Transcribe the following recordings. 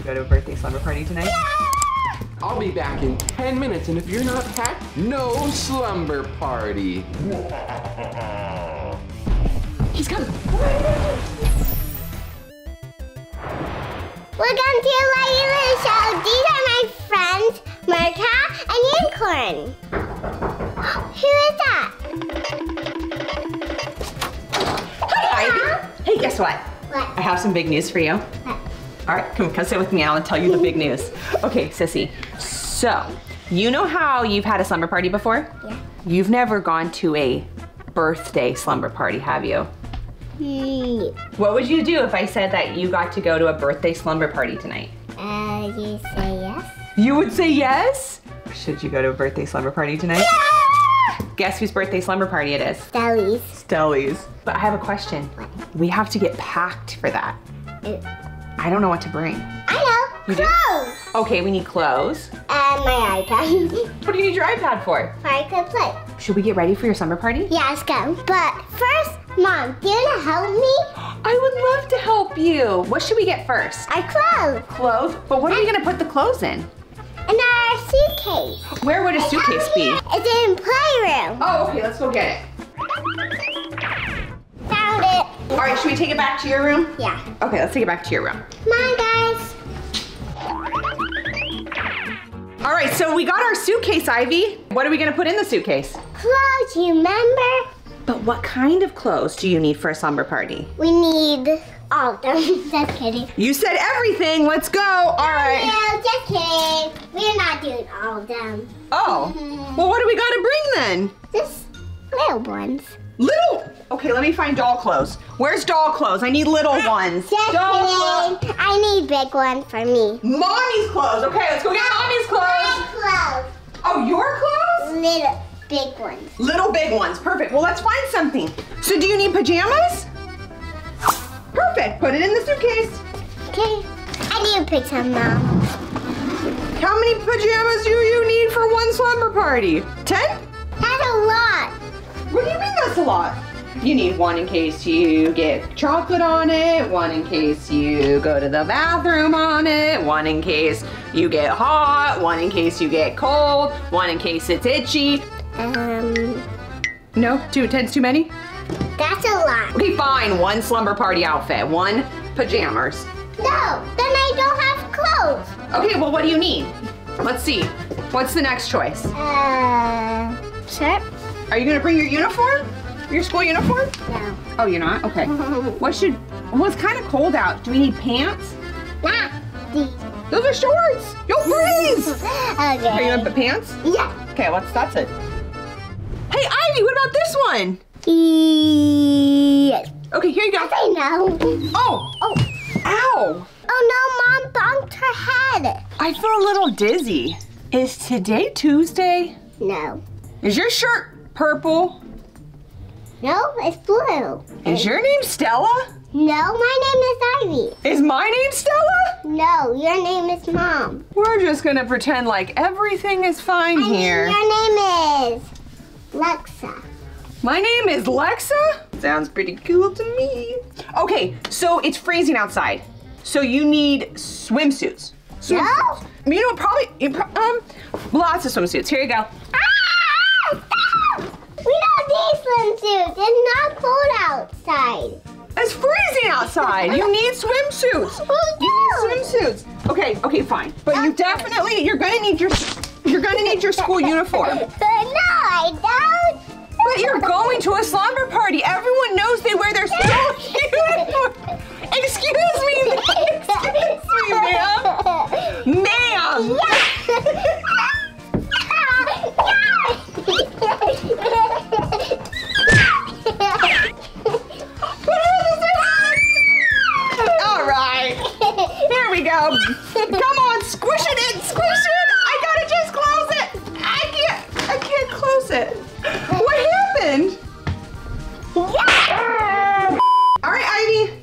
you go to a birthday slumber party tonight? Yeah! I'll be back in 10 minutes, and if you're not packed, no slumber party. He's coming. Welcome to a live show. These are my friends, Merca and Unicorn. Who is that? Hi, Ivy. Hey, guess what? What? I have some big news for you. What? All right, come sit with me, I'll tell you the big news. Okay, Sissy, so you know how you've had a slumber party before? Yeah. You've never gone to a birthday slumber party, have you? Yeah. What would you do if I said that you got to go to a birthday slumber party tonight? You say yes. You would say yes? Should you go to a birthday slumber party tonight? Yeah! Guess whose birthday slumber party it is? Stelly's. Stelly's. But I have a question. What? We have to get packed for that. I don't know what to bring. I know. You clothes. Do? Okay, we need clothes. And my iPad. What do you need your iPad for? For I could play. Should we get ready for your slumber party? Yeah, let's go. But first, Mom, do you want to help me? I would love to help you. What should we get first? Our clothes. Clothes? But what are we going to put the clothes in? In our suitcase. Where would a suitcase be? It's in the playroom. Oh, okay. Let's go get it. Found it. All right. Should we take it back to your room? Yeah. Okay. Let's take it back to your room. Come on, guys. All right. So we got our suitcase, Ivy. What are we going to put in the suitcase? Clothes, you remember? But what kind of clothes do you need for a slumber party? We need all of them. Just kidding. You said everything. Let's go. All right. No, just kidding. We're not doing all of them. Oh. Well, what do we got to bring then? Just little ones. Little? Okay, let me find doll clothes. Where's doll clothes? I need little ones. Just doll kidding. I need big one for me. Mommy's clothes. Okay, let's go get Mommy's clothes. My clothes. Oh, your clothes? Little. Big ones. Little big ones, perfect. Well, let's find something. So do you need pajamas? Perfect, put it in the suitcase. Okay, I need to pick some now. How many pajamas do you need for one slumber party? 10? That's a lot. What do you mean that's a lot? You need one in case you get chocolate on it, one in case you go to the bathroom on it, one in case you get hot, one in case you get cold, one in case it's itchy. No? 10's too many? That's a lot. Okay, fine. One slumber party outfit. One pajamas. No, then I don't have clothes. Okay, well, what do you need? Let's see. What's the next choice? Shirt. Are you going to bring your uniform? Your school uniform? No. Oh, you're not? Okay. Well, it's kind of cold out. Do we need pants? Nah. Those are shorts. You'll freeze. Okay. Are you going to put pants? Yeah. Okay, that's it. Hey, Ivy, what about this one? Yes. Okay, here you go. I know. Oh. Oh. Ow. Oh, no, Mom bonked her head. I feel a little dizzy. Is today Tuesday? No. Is your shirt purple? No, it's blue. Is your name Stella? No, my name is Ivy. Is my name Stella? No, your name is Mom. We're just going to pretend like everything is fine here. Your name is... Lexa. My name is Lexa? Sounds pretty cool to me. Okay, so it's freezing outside. So you need swimsuits. No? You know, lots of swimsuits. Here you go. Ah! Stop! We don't need swimsuits. It's not cold outside. It's freezing outside. You need swimsuits. You need swimsuits. Okay, fine. But you definitely, you're gonna need your school uniform. No, I don't. But you're going to a slumber party. Everyone knows they wear their school uniform. Excuse me, ma'am. Ma'am. All right. Here we go. Come on, squish it in. Squish it. It. What happened? Yeah. All right, Ivy,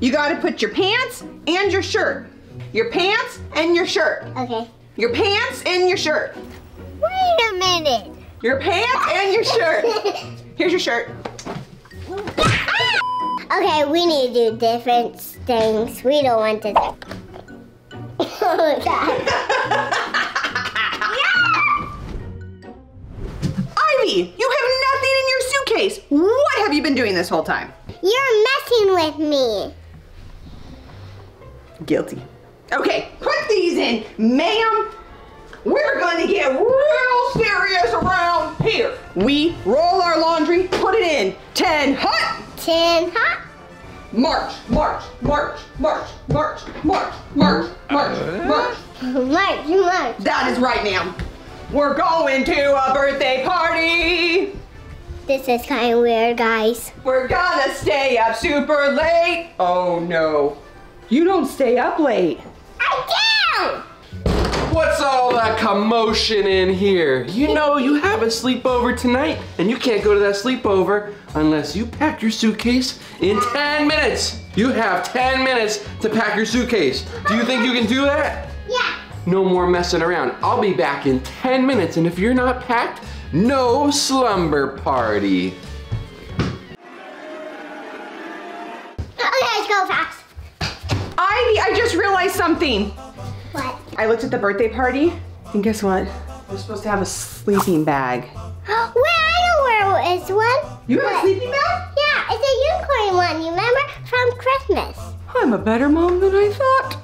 you got to put your pants and your shirt. Your pants and your shirt. Okay. Your pants and your shirt. Wait a minute. Your pants and your shirt. Here's your shirt. Okay, we need to do different things. We don't want to. doing this whole time? You're messing with me. Guilty. Okay, put these in, ma'am. We're gonna get real serious around here. We roll our laundry, put it in. 10 hot. 10 hot. March, march, march, march, march, march, march, march, march. March, march. That is right, ma'am. We're going to a birthday party. This is kind of weird, guys. We're gonna stay up super late. Oh no. You don't stay up late. I do! What's all that commotion in here? You know you have a sleepover tonight, and you can't go to that sleepover unless you pack your suitcase in 10 minutes. You have 10 minutes to pack your suitcase. Do you think you can do that? Yeah. No more messing around. I'll be back in 10 minutes, and if you're not packed, no slumber party. Okay, let's go fast. Ivy, I just realized something. What? I looked at the birthday party, and guess what? We're supposed to have a sleeping bag. Well, I know where it's one. You have a sleeping bag? Yeah, it's a unicorn one, you remember? From Christmas. I'm a better mom than I thought.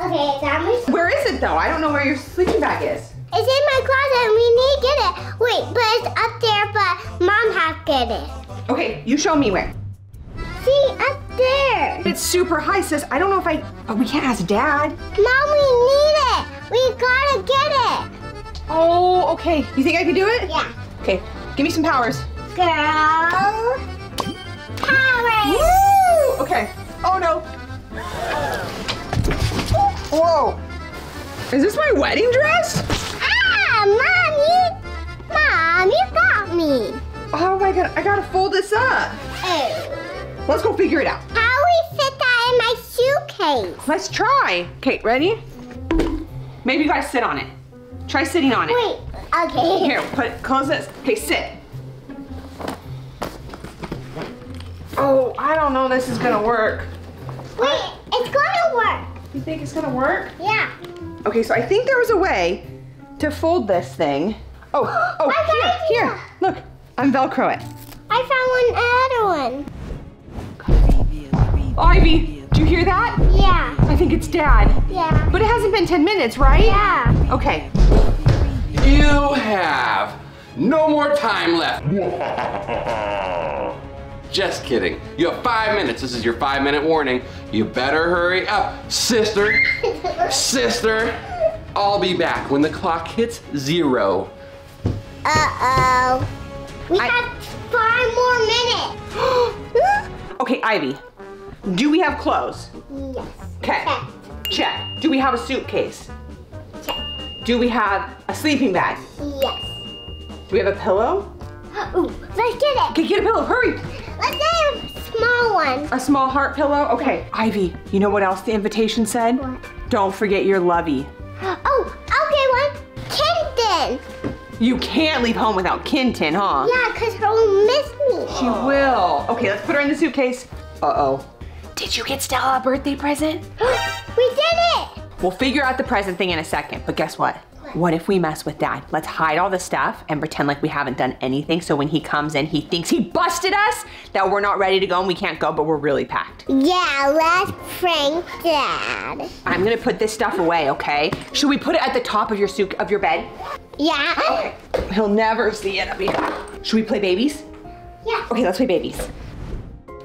Okay, so where is it though? I don't know where your sleeping bag is. It's in my closet and we need to get it. Wait, but it's up there, but Mom has to get it. Okay, you show me where. See, up there. It's super high, sis. I don't know if I, oh, we can't ask Dad. Mom, we need it. We gotta get it. Oh, okay. You think I can do it? Yeah. Okay, give me some powers. Girl. Powers. Woo! Okay. Oh, no. Whoa. Is this my wedding dress? Mom, you got me. Oh my God, I gotta fold this up. Oh. Let's go figure it out. How we fit that in my suitcase? Let's try. Okay, ready? Maybe you guys sit on it. Try sitting on it. Wait, okay. Here, close this. Okay, sit. Oh, I don't know this is gonna work. Wait, it's gonna work. You think it's gonna work? Yeah. Okay, so I think there was a way to fold this thing. Oh, here, look. Unvelcro it. I found another one. Ivy, do you hear that? Yeah. I think it's Dad. Yeah. But it hasn't been 10 minutes, right? Yeah. Okay. You have no more time left. Just kidding. You have 5 minutes. This is your 5-minute warning. You better hurry up, sister. Sister. I'll be back when the clock hits 0. Uh-oh. We have 5 more minutes. Okay, Ivy. Do we have clothes? Yes. Okay. Check. Check. Do we have a suitcase? Check. Do we have a sleeping bag? Yes. Do we have a pillow? Ooh, let's get it. Okay, get a pillow. Hurry. Let's get a small one. A small heart pillow? Okay. Yeah. Ivy, you know what else the invitation said? What? Don't forget your lovey. Oh, okay, one. Kinton. You can't leave home without Kinton, huh? Yeah, because she'll miss me. She will. Okay, let's put her in the suitcase. Uh-oh. Did you get Stella a birthday present? We did it! We'll figure out the present thing in a second, but guess what? What if we mess with Dad? Let's hide all the stuff and pretend like we haven't done anything, so when he comes in, he thinks he busted us, that we're not ready to go and we can't go, but we're really packed. Yeah, let's prank Dad. I'm gonna put this stuff away, okay? Should we put it at the top of your bed? Yeah. Okay. He'll never see it up here. Should we play babies? Yeah. Okay, let's play babies.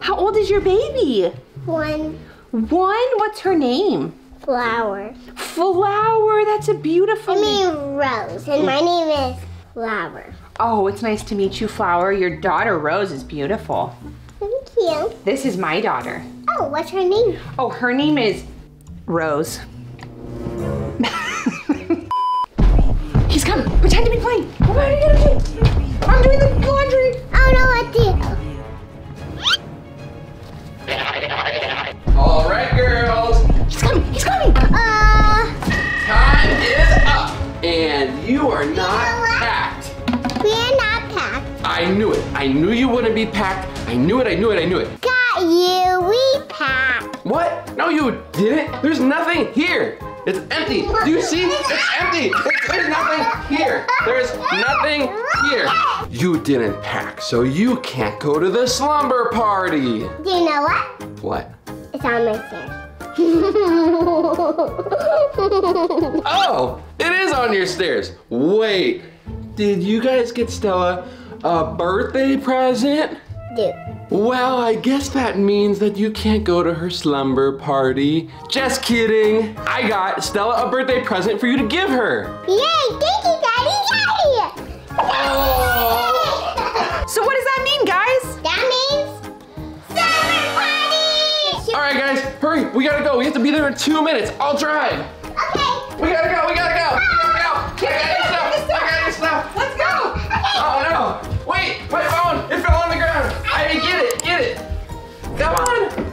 How old is your baby? 1. 1? What's her name? Flower. Flower, that's a beautiful name. I mean Rose, and my name is Flower. Oh, it's nice to meet you, Flower. Your daughter, Rose, is beautiful. Thank you. This is my daughter. Oh, what's her name? Oh, her name is Rose. He's coming. Pretend to be playing. What are you going to do? I'm doing the laundry. I don't know what to do. All right, girls. He's coming. He's coming. Time is up, and you are not packed. We are not packed. I knew it. I knew you wouldn't be packed. I knew it. I knew it. I knew it. Got you. We packed. What? No, you didn't. There's nothing here. It's empty. Do you see? It's empty. There's nothing here. There's nothing here. You didn't pack, so you can't go to the slumber party. Do you know what? What? It's on my stairs. Oh, it is on your stairs. Wait, did you guys get Stella a birthday present? Yeah. Well, I guess that means that you can't go to her slumber party. Just kidding. I got Stella a birthday present for you to give her. Yay, thank you, Daddy. Daddy. Oh. So what does that mean, guys? That means... All right, guys, hurry, we gotta go. We have to be there in 2 minutes. I'll drive. Okay. We gotta go. Ah! We gotta go. I gotta get stuff. Let's go. Okay. Oh, no. Wait, my phone. It fell on the ground. Ivy, get it. Come on.